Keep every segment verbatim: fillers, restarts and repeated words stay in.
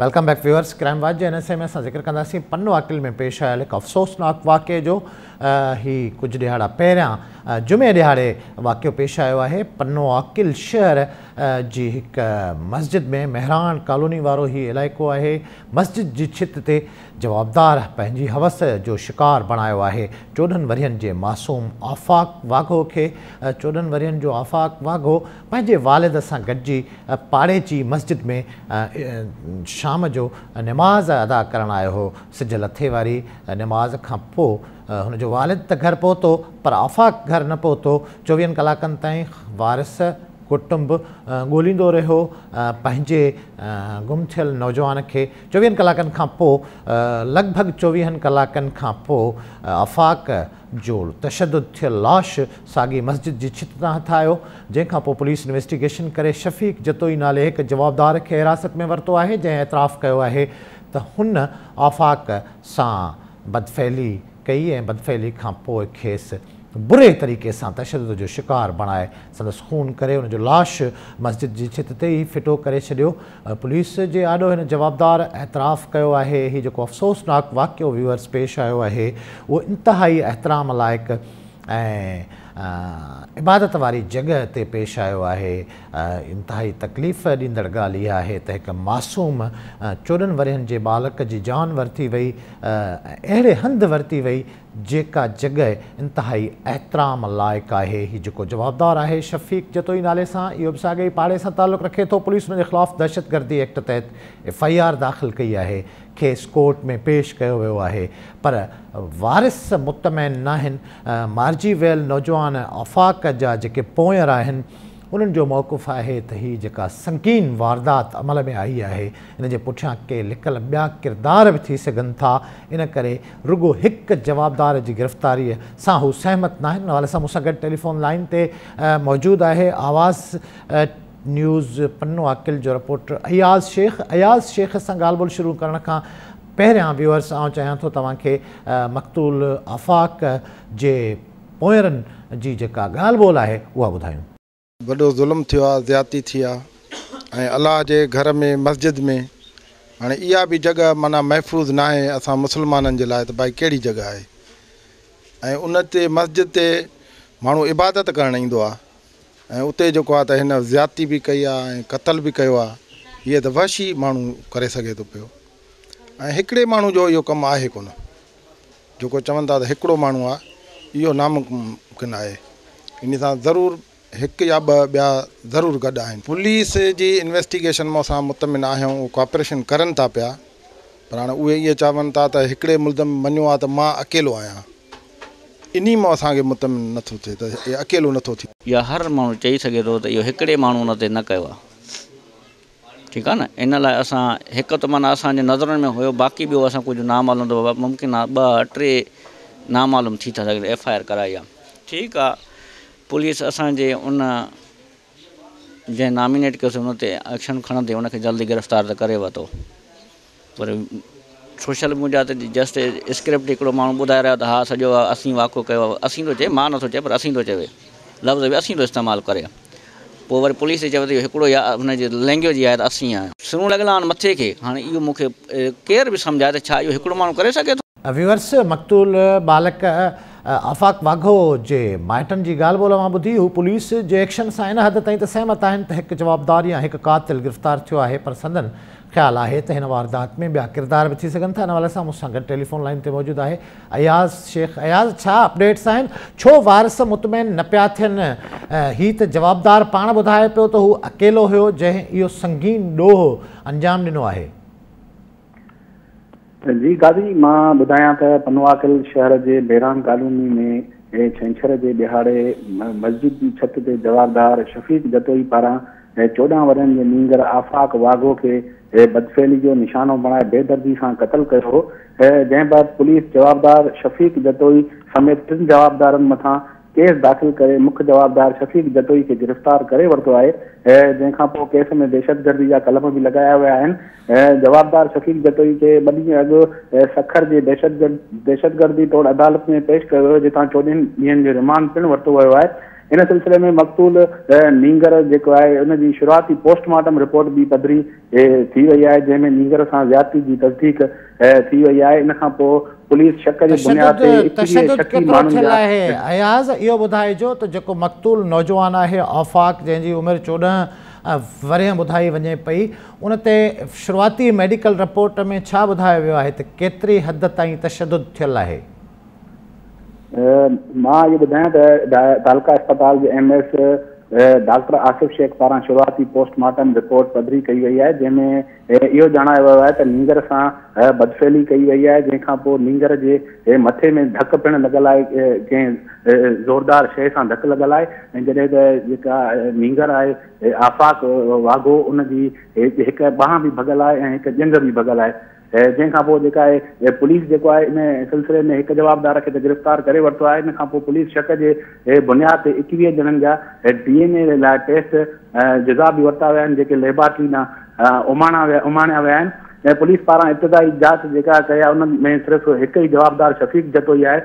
Welcome back viewers. Crime watch जे हिन से में असां ज़िक्र कंदासीं पन वाकिल में पेश आयल हिकु अफ़सोसनाक वाक़े जो ही कुझु ॾिहाड़ा पहिरियां जुमे ॾिहाड़े वाक़ियो पेश आयो आहे। पन वाकिल शहर जी हिकु मस्जिद में मेहरान कॉलोनी वारो ही इलाइक़ो आहे। मस्जिद जी छित ते जवाबदार पंहिंजी हवस जो शिकार बणायो आहे चोॾहनि वरहनि जे मासूम आफ़ाक़ वाघो खे। चोॾहनि वरहनि जो आफ़ाक़ वाघो पंहिंजे वालिद सां गॾिजी पाड़ेची मस्जिद में शाम जो नमाज़ अदा करणु आयो हो। सिज लथे वारी नमाज़ खां पोइ हुनजो वालिद त घर पहुतो पर आफ़ाक़ घर न पहुतो। चोवीहनि कलाकनि ताईं वारिस कुटुंब ॻोल्हींदो रहियो पंहिंजे गुम थियल नौजवान खे। चोवीहनि कलाकनि खां पोइ लॻभॻि चोवीहनि कलाकनि खां पोइ आफ़ाक़ जो तशदुद थियल लाश साॻी मस्जिद जी छित तां हथ आयो। जंहिंखां पोइ पुलिस इन्वेस्टिगेशन करे शफ़ीक जतोई नाले हिकु जवाबदार खे हिरासत में वरितो आहे, जंहिं एतराफ़ कयो आहे त हुन आफ़ाक़ सां बदफ़ैली कई ऐं बदफ़ैली खां पोइ खेसि बुरे तरीक़े से तशद्दुद जो शिकार बणाए संदसि खून करे उनजो लाश मस्जिद की छित ते ही फिटो करे छॾियो। पुलिस के आॾो हिन जवाबदार एतराफ़ कयो आहे। ही जेको अफ़सोसनाक वाक़ियो व्यूअर्स पेश आयो आहे उहो इंतहाई एहतराम लायक ऐं इबादत वारी जगह ते पेश आयो आहे। इंतहाई तकलीफ़ ॾींदड़ ॻाल्हि इहा आहे त हिकु मासूम चोॾहनि वरहनि जे बालक जी जान वरिती वई, अहिड़े हंधि वरिती वई जेका जगह इंतहाई एहतराम लाइक़ आहे। ही जेको जवाबदार आहे शफ़ीक जतोई नाले सां, इहो बि साॻे पाड़े सां तालुक़ु रखे थो। पुलिस हुनजे ख़िलाफ़ु दहशतगर्दी एक्ट तहत एफ आई आर दाख़िल कई आहे, केस कोर्ट में पेश कयो वियो आहे। पर वारिस मुतमैन न आहिनि। मारिजी वियल नौजवान आफ़ाक़ जा जेके पोयर आहिनि उन्हनि जो मौक़ुफ़ आहे त ही जेका संगीन वारदात अमल में आई आहे इन जे पुठियां के लिकल ॿिया किरदार बि थी सघनि था। इन करे रुगो हिकु जवाबदार जी गिरफ़्तारीअ सां हू सहमत न आहिनि। हवाले सां मूंसां गॾु टेलीफोन लाइन ते मौजूदु आहे आवाज़ न्यूज़ पन्नो वाकिल जो रिपोर्टर अयाज़ शेख। अयाज़ शेख सां ॻाल्हि ॿोल शुरू करण खां पहिरियां व्यूअर्स आउं चाहियां थो तव्हांखे मक़तूल आफ़ाक़ जे पोयरनि जी जेका ॻाल्हि ॿोल आहे उहा ॿुधायूं। बड़ो जुल्म थियो आहे, ज़्यादती थी आहे। अल्लाह के घर में मस्जिद में हाँ इहा भी जगह माना महफूज ना है असां मुसलमानन जे लाइ, तो भाई कड़ी जगह है। उन मस्जिद से मानू इबादत करण इंदो आहे, उते जेको आहे त हिन ज़्यादती भी कई है, कत्ल भी कयो आहे। ये तो वहशी मानू करे सके तो पियो। हिकड़े मानू जो यो कम आहे कोन, जेको चवन था हिकड़ो मानू आ यो नामुमकिन है। इन सां जरूर एक या ॿ ज़रूर गॾु आहिनि। पुलिस जी इन्वेस्टिगेशन में असां मुतमिन आहियूं, कोऑपरेशन करनि था पिया। पर हाँ उहे इहे चवनि था त हिकिड़े मुल्ज़िम मञियो आहे त मां अकेलो आहियां। इन्ही में असांखे मुतमिन नथो थिए त इहो अकेलो नथो थिए। इहा हर माण्हू चई सघे थो त इहो हिकिड़े माण्हू हुन ते न कयो आहे, ठीकु आहे न। इन लाइ असां हिकु त माना असांजे नज़रनि में हुयो, बाक़ी ॿियो असां कुझु नामालूम त मुमकिन आहे ॿ टे नामालूम थी था सघनि। एफ आई आर कराई आहे, ठीकु आहे। पुलिस असांजे उन जंहिं नॉमिनेट कयोसीं उन ते एक्शन खणंदे उनखे जल्दी गिरफ़्तार त करे वरितो। पर सोशल मीडिया ते जस्ट स्क्रिप्ट हिकिड़ो माण्हू ॿुधाए रहियो त हा सॼो असीं वाक़ो कयो आहे। असीं थो चए, मां नथो चए पर असीं थो चवे, लफ़्ज़ बि असीं थो इस्तेमालु करे। पोइ वरी पुलिस चवे थी हिकिड़ो या हुनजी लैंग्वेज इहा आहे त असीं आहे। सुहिणो लॻियल आहे मथे खे। हाणे इहो मूंखे केरु बि सम्झाए त छा इहो हिकिड़ो माण्हू करे सघे थो। व्यूअर्स, मक़तूल बालक आफ़ाक़ वाघो जे माइटनि जी ॻाल्हि ॿोल मां ॿुधी, हू पुलिस जे एक्शन सां इन हद ताईं त सहमत आहिनि त हिकु जवाबदार या हिकु कातिल गिरफ़्तार थियो आहे। पर संदन ख़्यालु आहे त हिन वारदात में ॿिया किरदार बि थी सघनि था। हिन हवाले सां मूंसां गॾु टेलीफोन लाइन ते मौजूदु आहे अयाज़ शेख। अयाज़, छा अपडेट्स आहिनि? छो वारिस मुतमैन न पिया थियनि? ही त जवाबदार पाण ॿुधाए पियो त हू अकेलो हुयो जंहिं इहो संगीन ॾोह अंजाम ॾिनो आहे। जी गादी, मां ॿुधायां त पन वाकिल शहर जे बेरान कॉलोनी में छंछर जे ॾिहाड़े मस्जिद जी छत ते जवाबदार शफ़ीक जतोई पारां चोॾहं वरनि जे नींगर आफ़ाक़ वाघो खे बदफ़ैली जो निशानो बणाए बेदर्दी सां क़त्ल कयो। जंहिं बाद पुलिस जवाबदार शफ़ीक जतोई समेत टिनि जवाबदारनि मथां केस दाखिल करे, मुख्य जवाबदार शफीक जटोई के गिरफ्तार करे वरतो आए। जैखा पो केस में दहशत गर्दी जा कलम भी लगाया हुआ है। जवाबदार शफीक जटोई के ब डी अग सखर के दहशत दहशतगर्दी तौर अदालत में पेश किया, जिता चौदह दिन जो रिमांड पिण वरतो वो है। इन सिलसिले में मकतूल नींगर जो है उनकी शुरुआती पोस्टमार्टम रिपोर्ट भी पधरी थी वही है, जैमें नींगर से ज्यादती की तस्दीक थी वही है। इन पुलिस शक की बुनियाद पे अयाज यो बुधाइजो तो जो मकतूल नौजवान है आफाक जैसी उम्र चौदह वरें बुधाई वने पई, उनते शुरुआती मेडिकल रिपोर्ट में छा बुधायो वियो है, केतरी हद ताई तशद्दुद थियल है? मां ये बुधाया तालका अस्पताल के M S doctor Asif Sheikh पारा शुरुआती पोस्टमार्टम रिपोर्ट पधरी कई वही है, जैमें यो जानायो वियो है नींगर से बदफेली कई वही है। जैखा नींगर के मथे में धक पिण लगल है, कें जोरदार शय से धक लगल है। जैसे तो नींगर है आफाक वागो उनकी एक बाह भी भगल है, एक जंग भी भगल है। जैसा पुलिस जो है इन सिलसिले में एक जवाबदार के गिरफ्तार कर वरतो है। इन पुलिस शक के बुनियाद एकवी जन डीएनए ला टेस्ट जुजा भी वरता हुआ जो लेबॉरेटरी ना उमाणा उमाणिया हुआ। पुलिस पारा इब्तदाई जांच जेका कया उनमें सिर्फ एक ही जवाबदार शफीक जटोई है,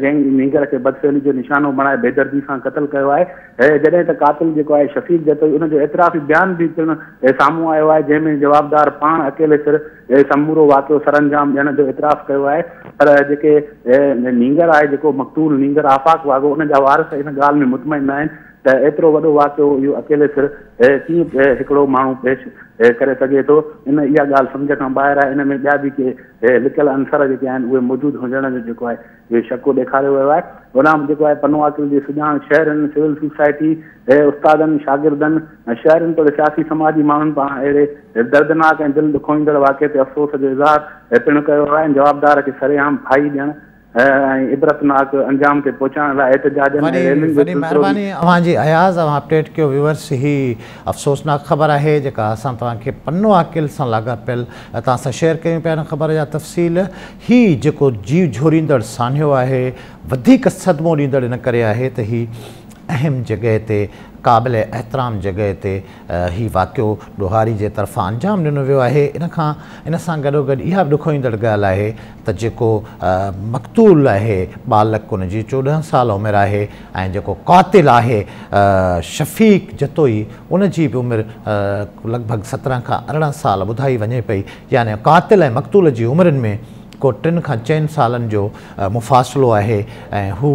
जैं नींगर के बदफेली जो निशानो बणाए बेदर्दी से कत्ल किया है। जैसे तो कातिल जो है शफीक जटोई उनका एतराफी बयान भी पिण सामू आयो है, जैमें जवाबदार पान अकेले सिर समूरो वाक़ियो सरअंजाम ॾियण जो एतराफ़ किया है। पर जेके नींगर है जो मकतूल नींगर आफाक वागो उनका वारस इन गाल में मुतमइन ना तो एतरो वो वाक़ो यो अकेले सिर कें मानू पेश करे सके तो इन या गाल समझ का बाहर है। इनमें बया भी के लिकल अंसर जो मौजूद होने जो है ये शक दिखारो वो है। गुलाम जो है पनवाकिल के सुजान शहरन सिविल सोसाइटी उस्तादन शागिर्दन शहरन तो सियासी समाजी मानून पा अड़े दर्दनाक ए दिल दुखोईंदड़ वाक़े से अफसोस जो इजहार पिण किया है। जवाबदार के सरेआम फाई दियण इबरतनाक अंजाम के पहुंचाने लाइ एहतजाज में मेहरबानी अवां जी अयाज़ अपडेट कियो व्यूअर्स। ही अफसोसनाक खबर है जेका असां तव्हांखे पन्नो आकिल सां लागापियल तव्हां सां शेयर कयूं पिया। हिन ख़बर जा तफ़सील ही जेको जीव झोरींदड़ सान्यो आहे, वधीक सदमो ॾींदड़ इन करे आहे त ही अहम जगह ते काबिल एहतराम जगह ते ही वाक़ियो ॾोहारी जे तरफ़ां अंजाम ॾिनो वियो आहे। इन खां इन सां गॾोगॾु इहा बि ॾुखोईंदड़ ॻाल्हि आहे त जेको मक़तूल आहे बालक उन जी चोॾहं साल उमिरि आहे ऐं जेको क़ातिल आहे शफीक जटोई उन जी बि उमिरि लॻभॻि सत्रहं खां अरिड़हं साल ॿुधाई वञे पई। यानी क़ातिल ऐं मक़तूल जी उमिरिनि में को टिनि खां चइनि सालनि जो मुफ़ासिलो आहे ऐं हू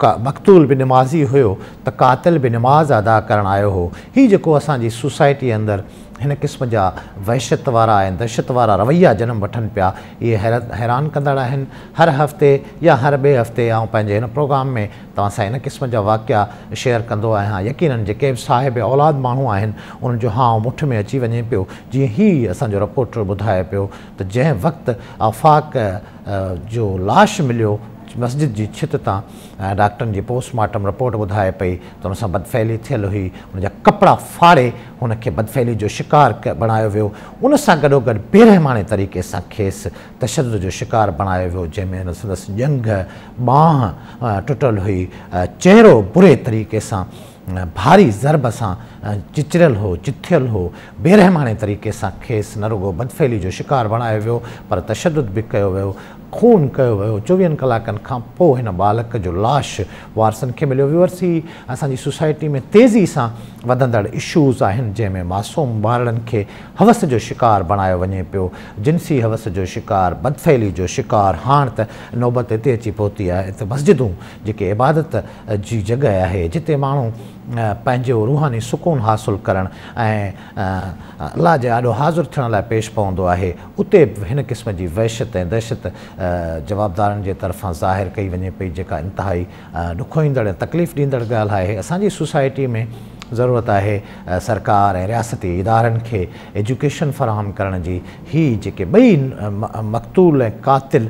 का मक़तूल बि नमाज़ी हुयो त कातिल बि नमाज़ अदा करणु आयो हो। ही जेको असांजी सोसाइटी अंदरि हिन क़िस्म जा वहशत वारा ऐं दहशत वारा रवैया जनम वठनि पिया, इहे हैरत हैरान कंदड़ आहिनि। हर हफ़्ते या हर ॿिए हफ़्ते आउं पंहिंजे हिन प्रोग्राम में तव्हां सां हिन क़िस्म जा वाक़िया शेयर कंदो आहियां। यकीननि जेके बि साहिब औलाद माण्हू आहिनि उन्हनि जो हाव मुठ में अची वञे पियो, जीअं ही असांजो रिपोर्टर ॿुधाए पियो त जंहिं वक़्तु आफ़ाक़ जो लाश मिलियो मस्जिद जी छित तां डॉक्टरनि जी पोस्टमार्टम रिपोर्ट ॿुधाए पई त उन सां बदफैली थियल हुई। उनजा कपिड़ा फाड़े उनखे बदफैली जो शिकार बणायो वियो। उन सां गॾोगॾु बेरहमाने तरीक़े सां खेसि तशदुद जो शिकार बणायो वियो, जंहिंमें संदसि जंग बांह टुटल हुई, चेहरो बुरे तरीक़े सां भारी ज़रब सां चिचरियल हो चिथियल हो। बेरहमाने तरीक़े सां खेसि न रुगो बदफैली जो शिकार बणायो वियो पर तशदुद बि कयो वियो, खून कयो वियो। चोवीहनि कलाकनि खां पोइ हिन बालक जो लाश वारसनि खे मिलियो। व्यूअर्स, ही असांजी सोसाइटी में तेज़ी सां वधंदड़ इशूज़ आहिनि जंहिंमें मासूम ॿारनि खे हवस जो शिकार बणायो वञे पियो, जिनसी हवस जो शिकार, बदफैली जो शिकार। हाणे त नौबत हिते अची पहुती आहे त मस्जिदूं जेके इबादत जी जॻह आहे जिते माण्हू पंहिंजो रूहानी सुकून हासिलु करणु ऐं अलाह जे आॾो हाज़ुर थियण लाइ पेश पवंदो आहे, उते बि हिन क़िस्म जी वहशत ऐं दहशत जवाबदारनि जे तरफ़ां ज़ाहिर कई वञे पई, जेका इंतिहाई ॾुखोईंदड़ ऐं तकलीफ़ ॾींदड़ ॻाल्हि आहे। असांजी सोसाइटी में ज़रूरत आहे सरकार ऐं रियासती इदारनि खे एजुकेशन फ़राहम करण जी। ही जेके ॿई मक़तूल ऐं कातिल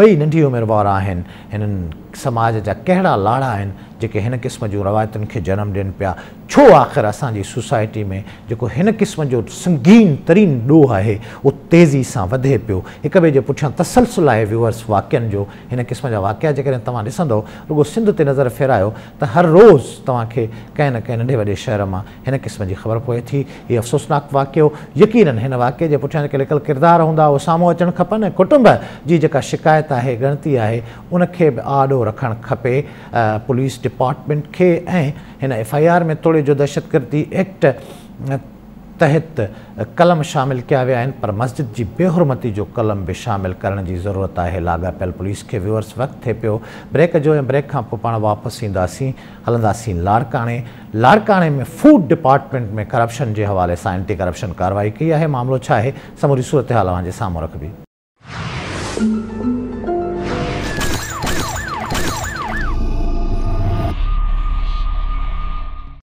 ॿई नंढी उमिरि वारा आहिनि, हिननि समाज जा कड़ा लाड़ा आन जो इन किस्म जो रवायतन के जन्म दिन पिया छो आखिर असांजी सोसाइटी में जो इन किस्म जो संगीन तरीन डोह है वो तेज़ी से वधे पियो। एक बे पुछा तसलसल है व्यूअर्स वाक़ियन जो इन किस्म जा वाक़िया जैसे तुम ॾिसंदो रुगो सिंध ते नज़र फेरायो तो हर रोज़ तव्हां खे कंहिं न कंहिं नंढे वॾे शहर में इन किस्म की खबर पए थी। ये अफ़सोसनाक वाक़ियो यकीनन इन वाक़िए के पुछा लिखल किरदार हूँ वो सामूँ अचण खपन। कुटुंब की जी शिकायत है गणती है उनके भी आड़ो रखण खपे पुलिस डिपार्टमेंट के ऐं एफ आई आर में तोड़े जो दहशतगर्दी एक्ट तहत कलम शामिल किया वन पर मस्जिद की बेहुरमती जो कलम भी शामिल करण की जरूरत है। लागापियल पुलिस के व्यूअर्स वक्त थे पो ब्रेक जो ब्रेक का पा वापस इंदी हल्दी लाड़काने लाड़काने में फूड डिपार्टमेंट में करप्शन के हवाले से एंटी करप्शन कार्रवाई की है। मामलो छा है समूरी सूरत हाल सामूँ रखबी।